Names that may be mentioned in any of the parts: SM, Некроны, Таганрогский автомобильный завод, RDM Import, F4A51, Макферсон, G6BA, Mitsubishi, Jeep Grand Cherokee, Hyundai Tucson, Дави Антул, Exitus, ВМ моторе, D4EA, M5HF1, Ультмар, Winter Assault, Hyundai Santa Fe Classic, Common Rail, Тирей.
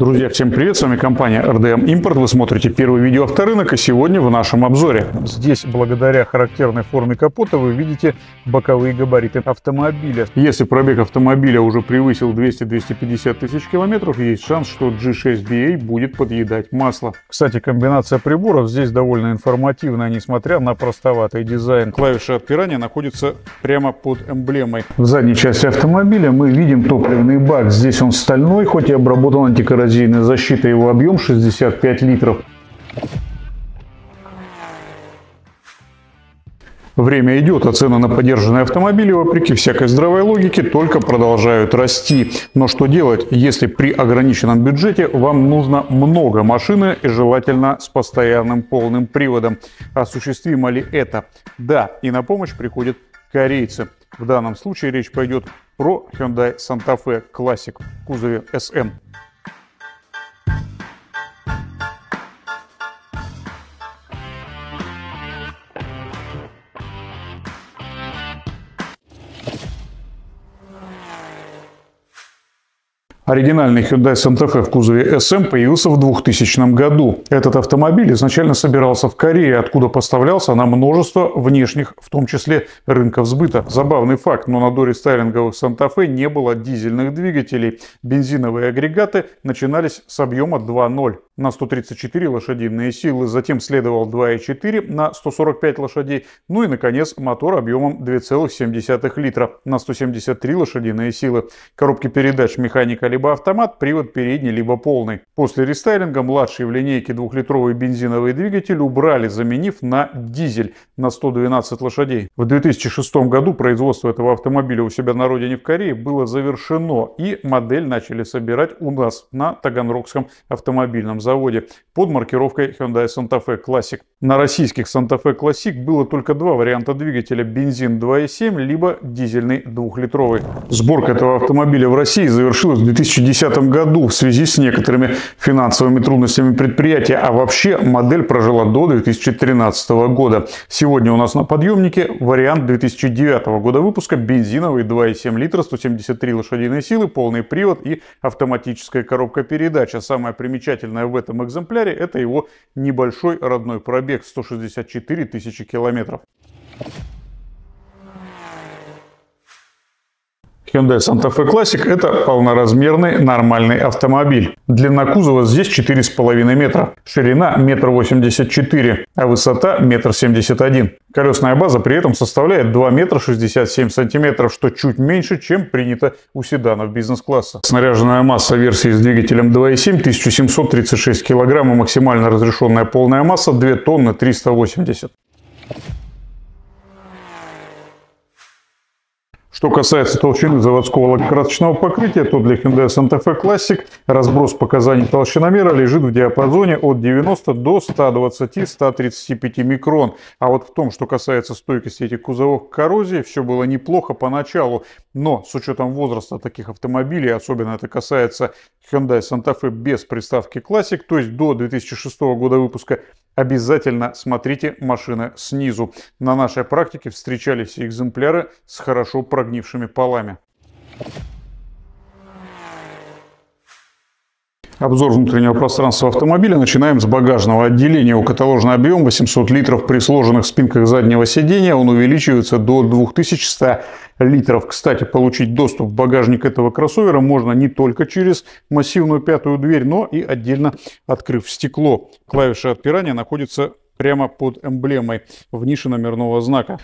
Друзья, всем привет! С вами компания RDM Import. Вы смотрите первое видео авторынок, и сегодня в нашем обзоре. Здесь, благодаря характерной форме капота, вы видите боковые габариты автомобиля. Если пробег автомобиля уже превысил 200-250 тысяч километров, есть шанс, что G6BA будет подъедать масло. Кстати, комбинация приборов здесь довольно информативная, несмотря на простоватый дизайн. Клавиши отпирания находятся прямо под эмблемой. В задней части автомобиля мы видим топливный бак. Здесь он стальной, хоть и обработан антикоррозией. Защита, его объем 65 литров. Время идет, а цены на подержанные автомобили, вопреки всякой здравой логике, только продолжают расти. Но что делать, если при ограниченном бюджете вам нужно много машины и желательно с постоянным полным приводом? Осуществимо ли это? Да, и на помощь приходят корейцы. В данном случае речь пойдет про Hyundai Santa Fe Classic в кузове SM. Оригинальный Hyundai Santa Fe в кузове SM появился в 2000 году. Этот автомобиль изначально собирался в Корее, откуда поставлялся на множество внешних, в том числе, рынков сбыта. Забавный факт, но на доре стайлинговых Santa Fe не было дизельных двигателей. Бензиновые агрегаты начинались с объема 2.0 на 134 лошадиные силы, затем следовал 2.4 на 145 лошадей, ну и, наконец, мотор объемом 2,7 литра на 173 лошадиные силы. Коробки передач механика либо автомат, привод передний, либо полный. После рестайлинга младший в линейке 2-литровый бензиновый двигатель убрали, заменив на дизель на 112 лошадей. В 2006 году производство этого автомобиля у себя на родине в Корее было завершено, и модель начали собирать у нас на Таганрогском автомобильном заводе под маркировкой Hyundai Santa Fe Classic. На российских Santa Fe Classic было только два варианта двигателя: бензин 2.7, либо дизельный 2-литровый. Сборка этого автомобиля в России завершилась в 2010 году в связи с некоторыми финансовыми трудностями предприятия, а вообще модель прожила до 2013 года. Сегодня у нас на подъемнике вариант 2009 года выпуска, бензиновый 2,7 литра, 173 лошадиные силы, полный привод и автоматическая коробка передач. А самое примечательное в этом экземпляре — это его небольшой родной пробег — 164 тысячи километров. Hyundai Santa Fe Classic – это полноразмерный нормальный автомобиль. Длина кузова здесь 4,5 метра, ширина 1,84 м, а высота 1,71 м. Колесная база при этом составляет 2,67 м, что чуть меньше, чем принято у седанов бизнес-класса. Снаряженная масса версии с двигателем 2.7 – 1736 кг, максимально разрешенная полная масса – 2 тонны 380 кг. Что касается толщины заводского лакокрасочного покрытия, то для Hyundai Santa Fe Classic разброс показаний толщиномера лежит в диапазоне от 90 до 120-135 микрон. А вот в том, что касается стойкости этих кузовов к коррозии, все было неплохо поначалу. Но с учетом возраста таких автомобилей, особенно это касается Hyundai Santa Fe без приставки Classic, то есть до 2006 года выпуска, обязательно смотрите машины снизу. На нашей практике встречались все экземпляры с хорошо прогнившими полами. Обзор внутреннего пространства автомобиля начинаем с багажного отделения. У каталожный объем 800 литров, при сложенных спинках заднего сидения он увеличивается до 2100 литров. Кстати, получить доступ в багажник этого кроссовера можно не только через массивную пятую дверь, но и отдельно открыв стекло. Клавиши отпирания находятся прямо под эмблемой в нише номерного знака.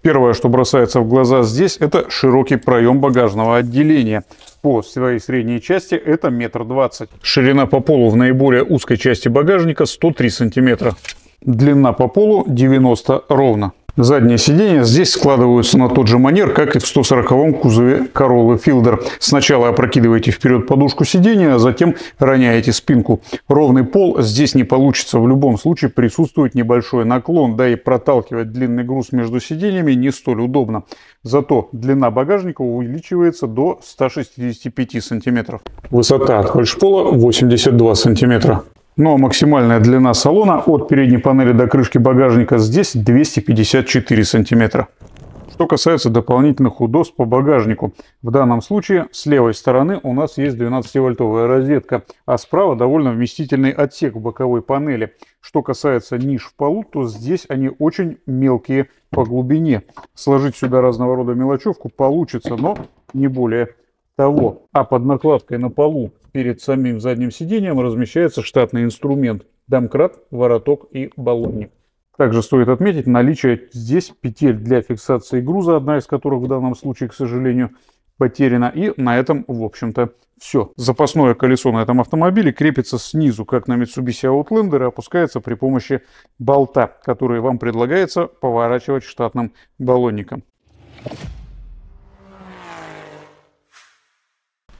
Первое, что бросается в глаза здесь, это широкий проем багажного отделения. По своей средней части это 1,20 м. Ширина по полу в наиболее узкой части багажника 103 сантиметра. Длина по полу 90 ровно. Задние сиденья здесь складываются на тот же манер, как и в 140-м кузове Corolla Fielder. Сначала опрокидываете вперед подушку сидения, а затем роняете спинку. Ровный пол здесь не получится. В любом случае присутствует небольшой наклон, да и проталкивать длинный груз между сиденьями не столь удобно. Зато длина багажника увеличивается до 165 сантиметров. Высота от фальшпола 82 сантиметра. Ну а максимальная длина салона от передней панели до крышки багажника здесь 254 сантиметра. Что касается дополнительных удобств по багажнику, в данном случае с левой стороны у нас есть 12-вольтовая розетка, а справа довольно вместительный отсек в боковой панели. Что касается ниш в полу, то здесь они очень мелкие по глубине. Сложить сюда разного рода мелочевку получится, но не более того. А под накладкой на полу перед самим задним сиденьем размещается штатный инструмент: домкрат, вороток и баллонник. Также стоит отметить наличие здесь петель для фиксации груза, одна из которых в данном случае, к сожалению, потеряна. И на этом, в общем-то, все. Запасное колесо на этом автомобиле крепится снизу, как на Mitsubishi Outlander, и опускается при помощи болта, который вам предлагается поворачивать штатным баллонником.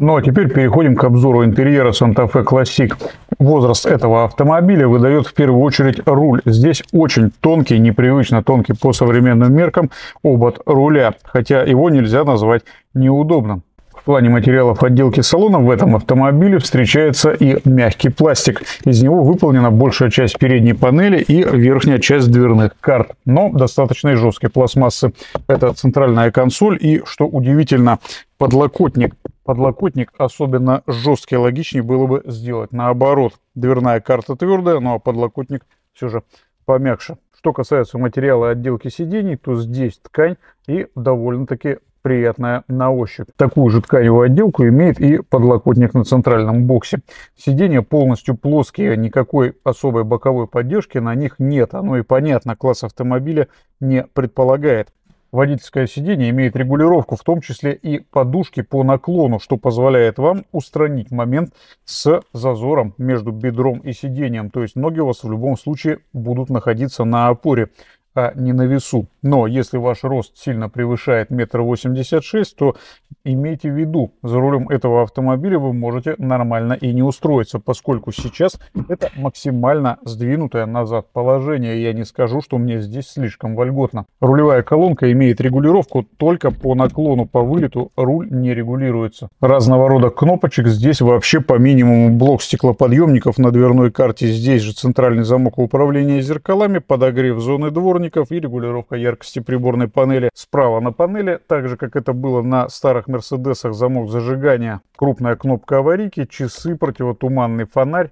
Ну а теперь переходим к обзору интерьера Santa Fe Classic. Возраст этого автомобиля выдает в первую очередь руль. Здесь очень тонкий, непривычно тонкий по современным меркам обод руля, хотя его нельзя назвать неудобным. В плане материалов отделки салона в этом автомобиле встречается и мягкий пластик. Из него выполнена большая часть передней панели и верхняя часть дверных карт, но достаточно жесткой пластмассы. Это центральная консоль и, что удивительно, подлокотник. Подлокотник особенно жесткий, логичнее было бы сделать наоборот. Дверная карта твердая, ну а подлокотник все же помягче. Что касается материала отделки сидений, то здесь ткань и довольно-таки приятная на ощупь. Такую же тканевую отделку имеет и подлокотник на центральном боксе. Сиденья полностью плоские, никакой особой боковой поддержки на них нет. Оно и понятно, класс автомобиля не предполагает. Водительское сиденье имеет регулировку, в том числе и подушки по наклону, что позволяет вам устранить момент с зазором между бедром и сиденьем. То есть ноги у вас в любом случае будут находиться на опоре, а не на весу. Но если ваш рост сильно превышает 1,86 м, то имейте в виду, за рулем этого автомобиля вы можете нормально и не устроиться, поскольку сейчас это максимально сдвинутое назад положение. Я не скажу, что мне здесь слишком вольготно. Рулевая колонка имеет регулировку только по наклону, по вылету руль не регулируется. Разного рода кнопочек здесь вообще по минимуму. Блок стеклоподъемников на дверной карте, здесь же центральный замок управления зеркалами, подогрев зоны дворников и регулировка яркости приборной панели. Справа на панели, так же как это было на старых мерседесах, замок зажигания, крупная кнопка аварийки, часы, противотуманный фонарь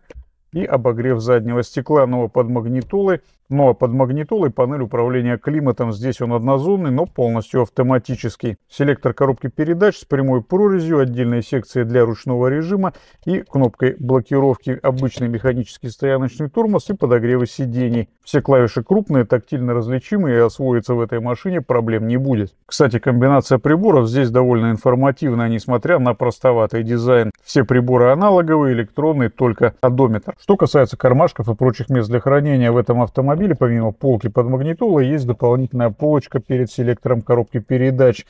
и обогрев заднего стекла. Ну а под магнитолой панель управления климатом. Здесь он однозонный, но полностью автоматический. Селектор коробки передач с прямой прорезью, отдельные секции для ручного режима и кнопкой блокировки, обычный механический стояночный тормоз и подогревы сидений. Все клавиши крупные, тактильно различимые, и освоиться в этой машине проблем не будет. Кстати, комбинация приборов здесь довольно информативная, несмотря на простоватый дизайн. Все приборы аналоговые, электронные, только одометр. Что касается кармашков и прочих мест для хранения в этом автомобиле, помимо полки под магнитолой, есть дополнительная полочка перед селектором коробки передач.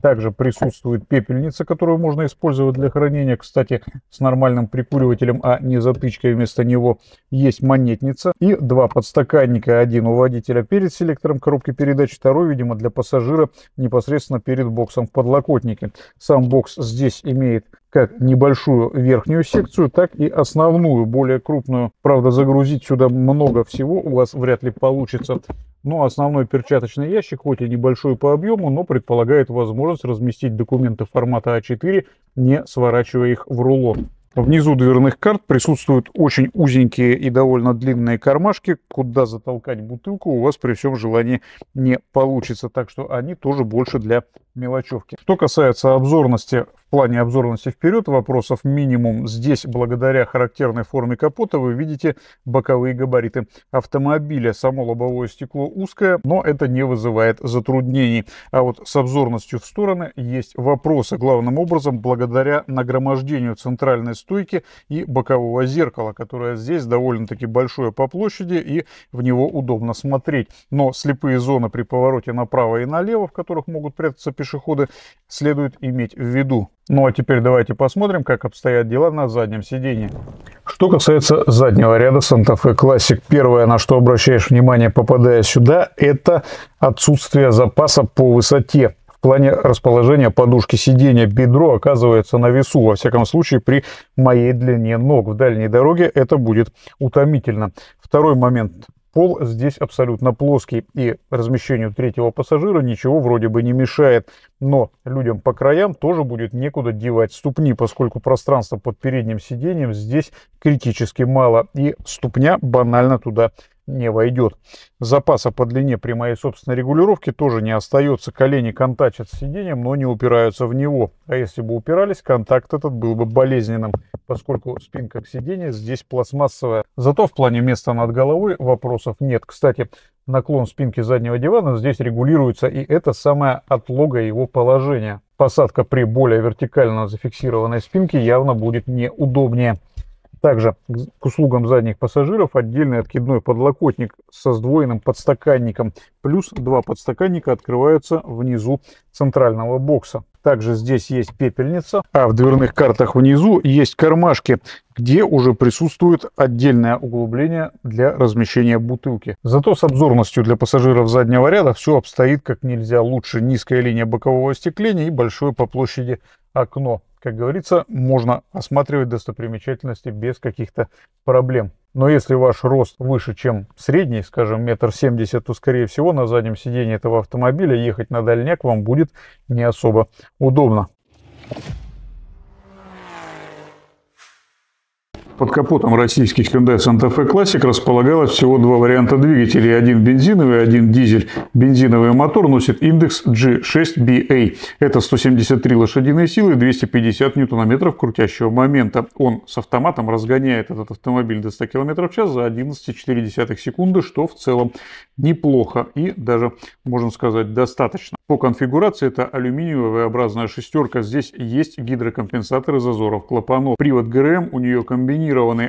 Также присутствует пепельница, которую можно использовать для хранения. Кстати, с нормальным прикуривателем, а не затычкой вместо него. Есть монетница и два подстаканника. Один у водителя перед селектором коробки передач, второй, видимо, для пассажира непосредственно перед боксом в подлокотнике. Сам бокс здесь имеет как небольшую верхнюю секцию, так и основную, более крупную. Правда, загрузить сюда много всего у вас вряд ли получится. Но основной перчаточный ящик, хоть и небольшой по объему, но предполагает возможность разместить документы формата А4, не сворачивая их в рулон. Внизу дверных карт присутствуют очень узенькие и довольно длинные кармашки, куда затолкать бутылку у вас при всем желании не получится, так что они тоже больше для мелочевки. Что касается обзорности, в плане обзорности вперед вопросов минимум. Здесь, благодаря характерной форме капота, вы видите боковые габариты автомобиля. Само лобовое стекло узкое, но это не вызывает затруднений. А вот с обзорностью в стороны есть вопросы, главным образом благодаря нагромождению центральной стойки и бокового зеркала, которое здесь довольно-таки большое по площади, и в него удобно смотреть. Но слепые зоны при повороте направо и налево, в которых могут прятаться пешеходы, следует иметь в виду. Ну а теперь давайте посмотрим, как обстоят дела на заднем сидении. Что касается заднего ряда Santa Fe Classic, первое, на что обращаешь внимание, попадая сюда, это отсутствие запаса по высоте. В плане расположения подушки сиденья бедро оказывается на весу, во всяком случае при моей длине ног. В дальней дороге это будет утомительно. Второй момент. Пол здесь абсолютно плоский, и размещению третьего пассажира ничего вроде бы не мешает. Но людям по краям тоже будет некуда девать ступни, поскольку пространства под передним сиденьем здесь критически мало, и ступня банально туда не войдет. Запаса по длине при моей собственной регулировке тоже не остается. Колени контачат с сиденьем, но не упираются в него. А если бы упирались, контакт этот был бы болезненным, поскольку спинка к сиденью здесь пластмассовая. Зато в плане места над головой вопросов нет. Кстати, наклон спинки заднего дивана здесь регулируется, и это самая отлога его положения. Посадка при более вертикально зафиксированной спинке явно будет неудобнее. Также к услугам задних пассажиров отдельный откидной подлокотник со сдвоенным подстаканником. Плюс два подстаканника открываются внизу центрального бокса. Также здесь есть пепельница, а в дверных картах внизу есть кармашки, где уже присутствует отдельное углубление для размещения бутылки. Зато с обзорностью для пассажиров заднего ряда все обстоит как нельзя лучше. Низкая линия бокового остекления и большое по площади окно. Как говорится, можно осматривать достопримечательности без каких-то проблем. Но если ваш рост выше, чем средний, скажем, 1,70 м, то, скорее всего, на заднем сидении этого автомобиля ехать на дальняк вам будет не особо удобно. Под капотом российских Hyundai Santa Fe Classic располагалось всего два варианта двигателей. Один бензиновый, один дизель. Бензиновый мотор носит индекс G6BA. Это 173 лошадиные силы, 250 ньютон-метров крутящего момента. Он с автоматом разгоняет этот автомобиль до 100 км в час за 11,4 секунды, что в целом неплохо и даже, можно сказать, достаточно. По конфигурации это алюминиевая V-образная шестерка. Здесь есть гидрокомпенсаторы зазоров клапанов. Привод ГРМ у нее комбинированный.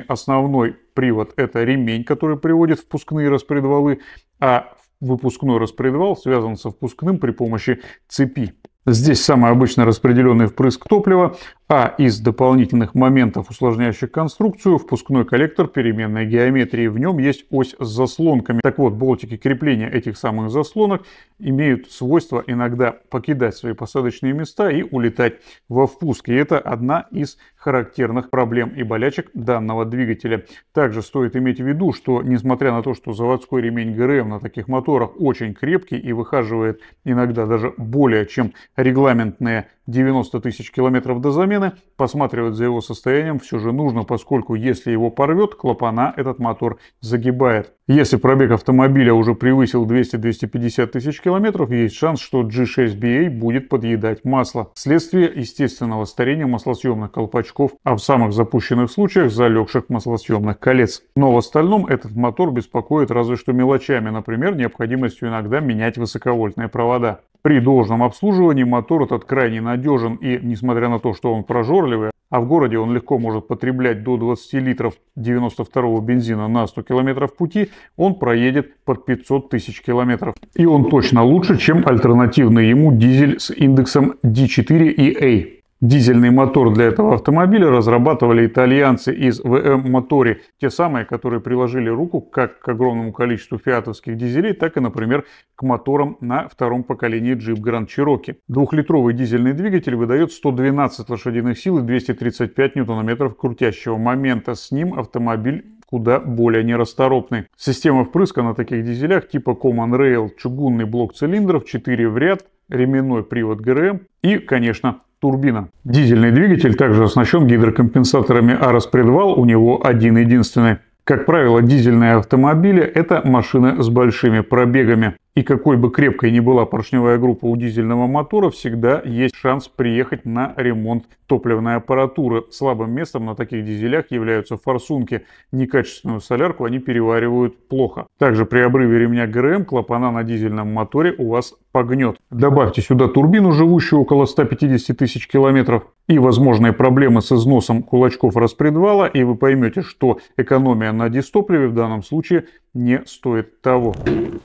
Основной привод — это ремень, который приводит впускные распредвалы, а выпускной распредвал связан со впускным при помощи цепи. Здесь самый обычно распределенный впрыск топлива, а из дополнительных моментов, усложняющих конструкцию, впускной коллектор переменной геометрии. В нем есть ось с заслонками. Так вот, болтики крепления этих самых заслонок имеют свойство иногда покидать свои посадочные места и улетать во впуск. И это одна из характерных проблем и болячек данного двигателя. Также стоит иметь в виду, что несмотря на то, что заводской ремень ГРМ на таких моторах очень крепкий и выхаживает иногда даже более чем регламентные 90 тысяч километров до замены, посматривать за его состоянием все же нужно, поскольку если его порвет, клапана этот мотор загибает. Если пробег автомобиля уже превысил 200-250 тысяч километров, есть шанс, что G6BA будет подъедать масло вследствие естественного старения маслосъемных колпачков, а в самых запущенных случаях залегших маслосъемных колец. Но в остальном этот мотор беспокоит разве что мелочами, например, необходимостью иногда менять высоковольтные провода. При должном обслуживании мотор этот крайне надежен, и несмотря на то, что он прожорливый, а в городе он легко может потреблять до 20 литров 92-го бензина на 100 километров пути, он проедет под 500 тысяч километров. И он точно лучше, чем альтернативный ему дизель с индексом D4EA. Дизельный мотор для этого автомобиля разрабатывали итальянцы из ВМ моторе, те самые, которые приложили руку как к огромному количеству фиатовских дизелей, так и, например, к моторам на втором поколении Jeep Grand Cherokee. Двухлитровый дизельный двигатель выдает 112 лошадиных сил и 235 ньютон-метров крутящего момента. С ним автомобиль куда более нерасторопный. Система впрыска на таких дизелях типа Common Rail, чугунный блок цилиндров, 4 в ряд, ременной привод ГРМ и, конечно, турбина. Дизельный двигатель также оснащен гидрокомпенсаторами, а распредвал у него один-единственный. Как правило, дизельные автомобили — это машины с большими пробегами. И какой бы крепкой ни была поршневая группа у дизельного мотора, всегда есть шанс приехать на ремонт топливной аппаратуры. Слабым местом на таких дизелях являются форсунки. Некачественную солярку они переваривают плохо. Также при обрыве ремня ГРМ клапана на дизельном моторе у вас погнет. Добавьте сюда турбину, живущую около 150 тысяч километров, и возможные проблемы с износом кулачков распредвала, и вы поймете, что экономия на дистопливе в данном случае не стоит того.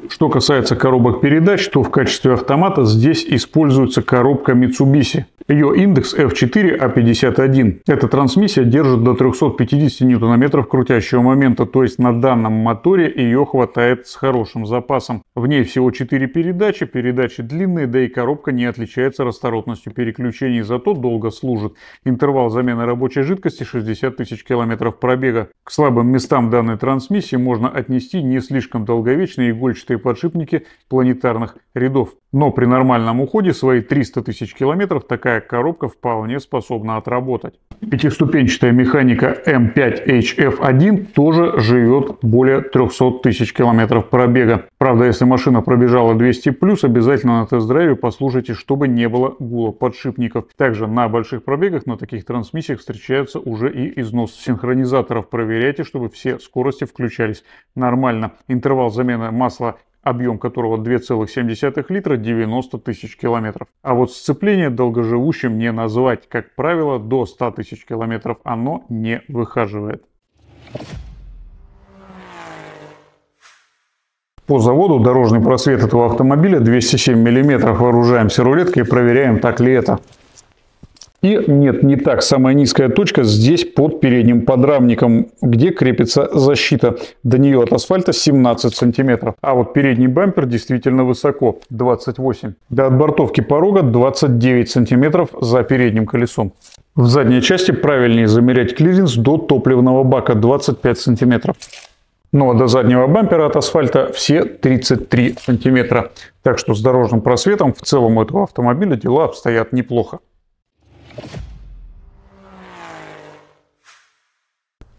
Что касается коробок передач, то в качестве автомата здесь используется коробка Mitsubishi. Ее индекс F4A51. Эта трансмиссия держит до 350 ньютон-метров крутящего момента, то есть на данном моторе ее хватает с хорошим запасом. В ней всего 4 передачи, передачи длинные, да и коробка не отличается расторопностью переключений, зато долго служит. Интервал замены рабочей жидкости — 60 тысяч километров пробега. К слабым местам данной трансмиссии можно отнести не слишком долговечные игольчатые подшипники планетарных рядов. Но при нормальном уходе свои 300 тысяч километров такая коробка вполне способна отработать. Пятиступенчатая механика M5HF1 тоже живет более 300 тысяч километров пробега. Правда, если машина пробежала 200+, обязательно на тест-драйве послушайте, чтобы не было гула подшипников. Также на больших пробегах на таких трансмиссиях встречается уже и износ синхронизаторов. Проверяйте, чтобы все скорости включались нормально. Интервал замены масла, объем которого 2,7 литра, 90 тысяч километров. А вот сцепление долгоживущим не назвать. Как правило, до 100 тысяч километров оно не выхаживает. По заводу дорожный просвет этого автомобиля 207 мм. Вооружаемся рулеткой и проверяем, так ли это. И нет, не так. Самая низкая точка здесь под передним подрамником, где крепится защита. До нее от асфальта 17 сантиметров. А вот передний бампер действительно высоко, 28. До отбортовки порога 29 сантиметров за передним колесом. В задней части правильнее замерять клиренс до топливного бака 25 сантиметров. Ну а до заднего бампера от асфальта все 33 сантиметра. Так что с дорожным просветом в целом у этого автомобиля дела обстоят неплохо.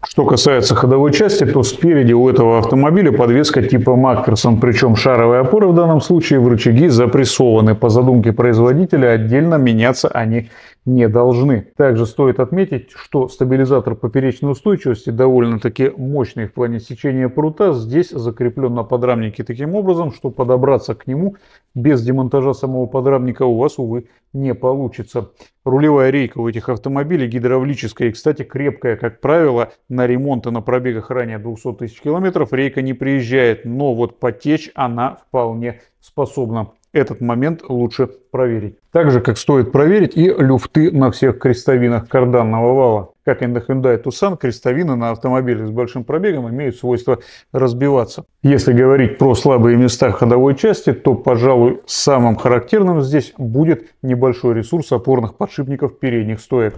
Что касается ходовой части, то спереди у этого автомобиля подвеска типа Макферсон, причем шаровые опоры в данном случае в рычаги запрессованы. По задумке производителя отдельно меняться они не должны. Также стоит отметить, что стабилизатор поперечной устойчивости, довольно-таки мощный в плане сечения прута, здесь закреплен на подрамнике таким образом, что подобраться к нему без демонтажа самого подрамника у вас, увы, не получится. Рулевая рейка у этих автомобилей гидравлическая и, кстати, крепкая. Как правило, на ремонт и на пробегах ранее 200 тысяч километров рейка не приезжает, но вот потечь она вполне способна. Этот момент лучше проверить. Также, как стоит проверить, и люфты на всех крестовинах карданного вала. Как и на Hyundai Tucson, крестовины на автомобиле с большим пробегом имеют свойство разбиваться. Если говорить про слабые места ходовой части, то, пожалуй, самым характерным здесь будет небольшой ресурс опорных подшипников передних стоек.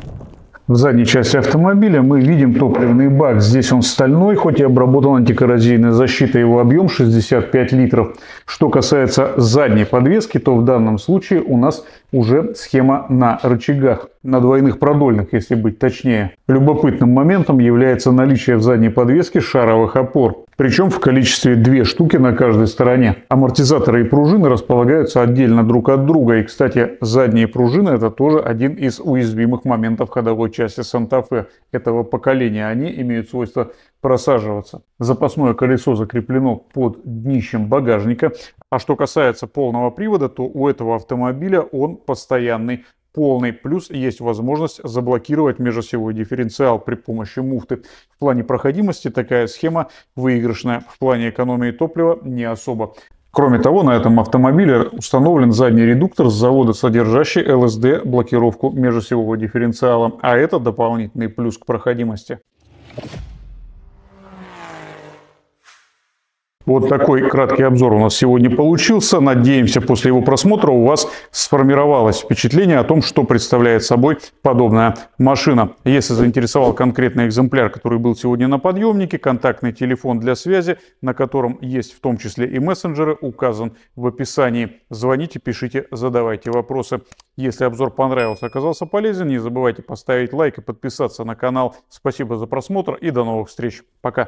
В задней части автомобиля мы видим топливный бак. Здесь он стальной, хоть и обработан антикоррозийной защитой. Его объем 65 литров. Что касается задней подвески, то в данном случае у нас уже схема на рычагах. На двойных продольных, если быть точнее. Любопытным моментом является наличие в задней подвеске шаровых опор. Причем в количестве 2 штуки на каждой стороне. Амортизаторы и пружины располагаются отдельно друг от друга. И, кстати, задние пружины — это тоже один из уязвимых моментов ходовой части Санта-Фе этого поколения. Они имеют свойство просаживаться. Запасное колесо закреплено под днищем багажника. А что касается полного привода, то у этого автомобиля он постоянный. Полный, плюс есть возможность заблокировать межосевой дифференциал при помощи муфты. В плане проходимости такая схема выигрышная, в плане экономии топлива не особо. Кроме того, на этом автомобиле установлен задний редуктор с завода, содержащий ЛСД-блокировку межосевого дифференциала, а это дополнительный плюс к проходимости. Вот такой краткий обзор у нас сегодня получился. Надеемся, после его просмотра у вас сформировалось впечатление о том, что представляет собой подобная машина. Если заинтересовал конкретный экземпляр, который был сегодня на подъемнике, контактный телефон для связи, на котором есть в том числе и мессенджеры, указан в описании. Звоните, пишите, задавайте вопросы. Если обзор понравился, оказался полезен, не забывайте поставить лайк и подписаться на канал. Спасибо за просмотр и до новых встреч. Пока.